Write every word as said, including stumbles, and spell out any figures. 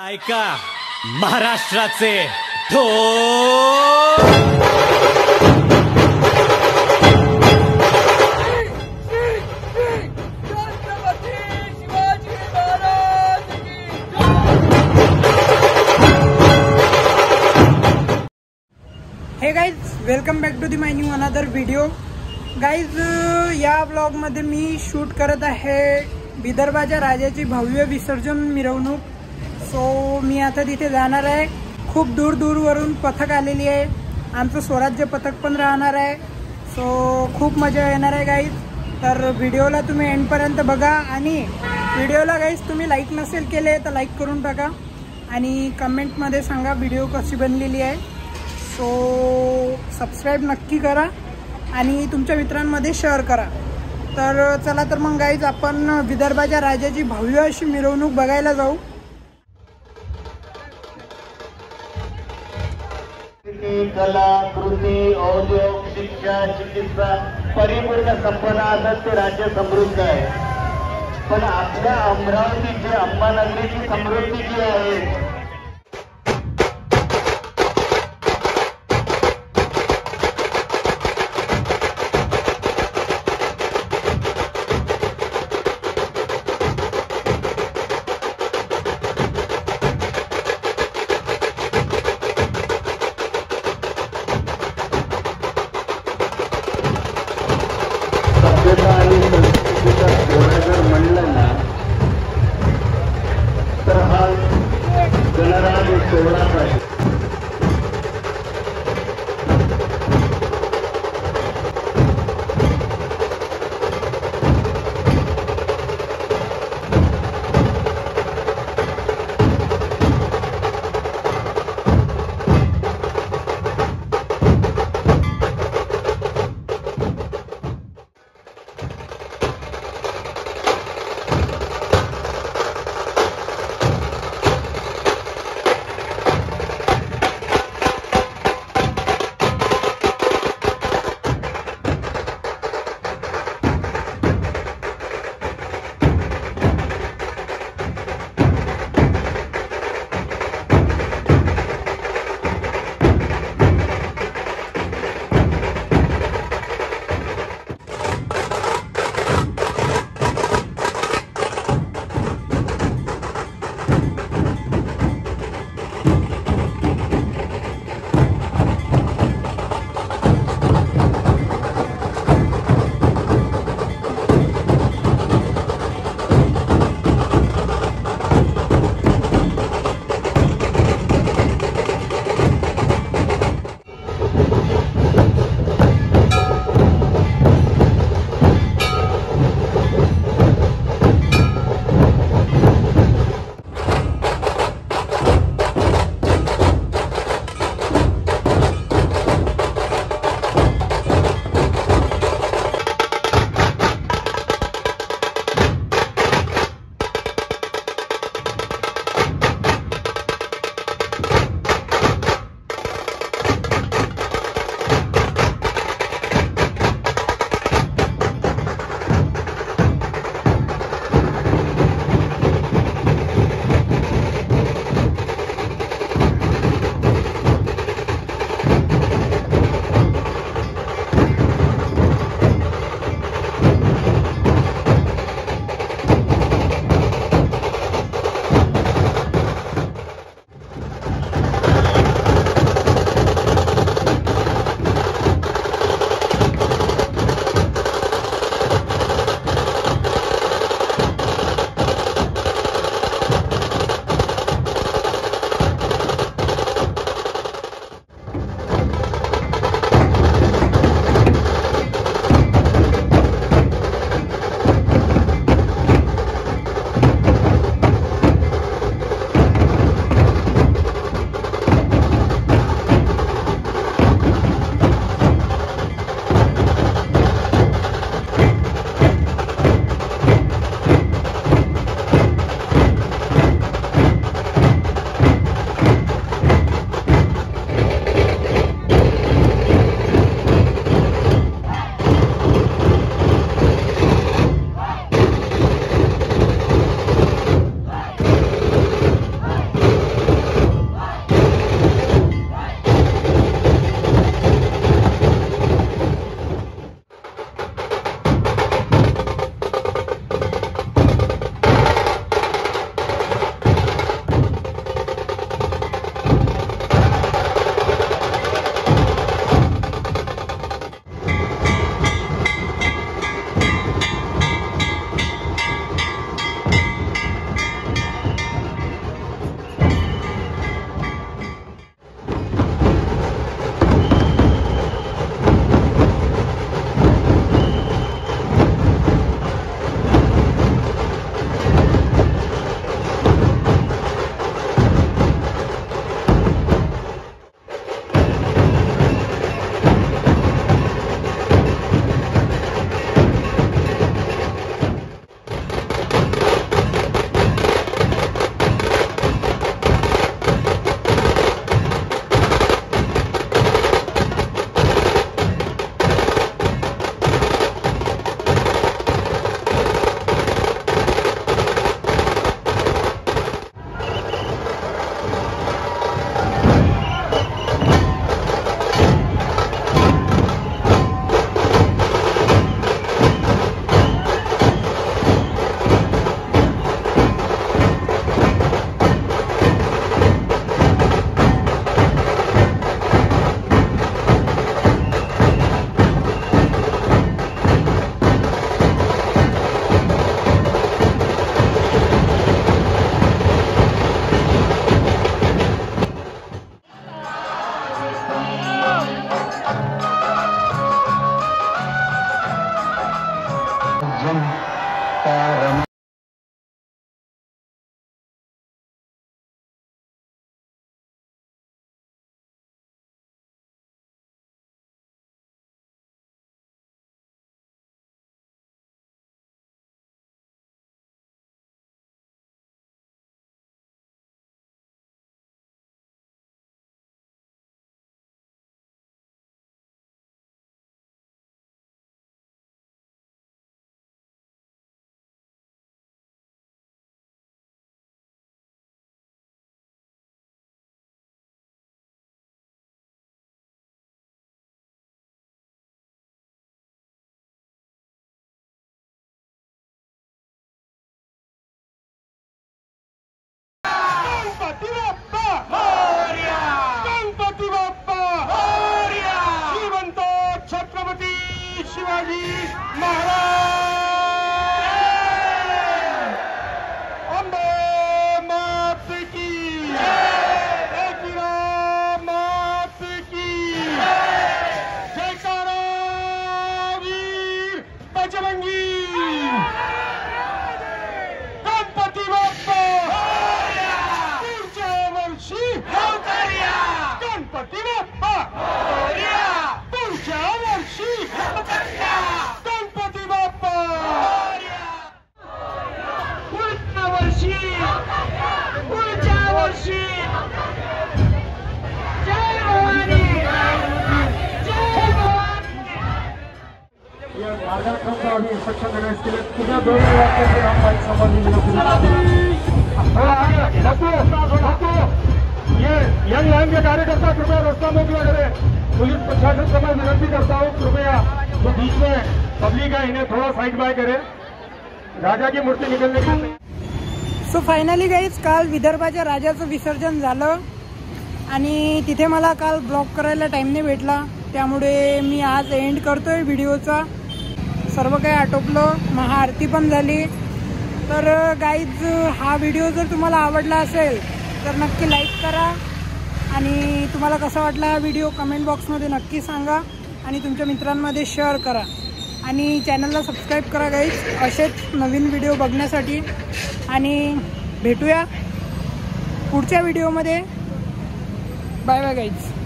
ऐका महाराष्ट्राचे हे guys welcome back to the my new another video. Guys या ब्लॉग मध्ये मी शूट करत आहे विदर्भाच्या राजाची भव्य विसर्जन मिरवणूक। सो मी आता तिथे जाणार आहे। खूप दूर दूरवरून पथक आलेली आहे, आमचं स्वराज्य पथक पण राहणार आहे। सो खूप मजा येणार आहे गाईज। तर व्हिडिओला तुम्ही एंडपर्यंत बघा आणि व्हिडिओला गाईज तुम्ही लाईक नसेल केले तर लाईक करून टाका आणि कमेंटमध्ये सांगा व्हिडिओ कशी बनलेली आहे। सो सबस्क्राईब नक्की करा आणि तुमच्या मित्रांमध्ये शेअर करा। तर चला तर मग गाईज आपण विदर्भाच्या राजाची भव्य अशी मिरवणूक बघायला जाऊ। कला कृति उद्योग शिक्षा चिकित्सा परिपूर्ण संपन्न असत राज्य समृद्ध आहे। पण आपल्या अमरावती जे अंबानगरीची समृद्धी जी आहे यंग लाइन के कार्यकर्ता कृपया रास्ता में क्या करें। पुलिस प्रशासन से मैं विनती करता हूँ, कृपया जो बीच में पब्लिक है इन्हें थोड़ा साइड बाय करें, राजा की मूर्ति निकलने की। सो फायनली गाइज काल विदर्भाच्या राजाचं विसर्जन झालं आणि तिथे मला काल ब्लॉग करायला टाइम नाही भेटला, त्यामुळे मी आज एंड करतोय व्हिडिओचा। सर्व काही आटोपलं, महाआरती पण झाली। तर गाइज हा व्हिडिओ जर तुम्हाला आवडला असेल तर नक्की लाईक करा आणि तुम्हाला कसा वाटला हा व्हिडिओ कमेंट बॉक्समध्ये नक्की सांगा आणि तुमच्या मित्रांमध्ये शेअर करा आणि चॅनलला सबस्क्राईब करा गाईज असेच नवीन व्हिडिओ बघण्यासाठी। आणि भेटूया पुढच्या व्हिडिओमध्ये। Bye bye guys.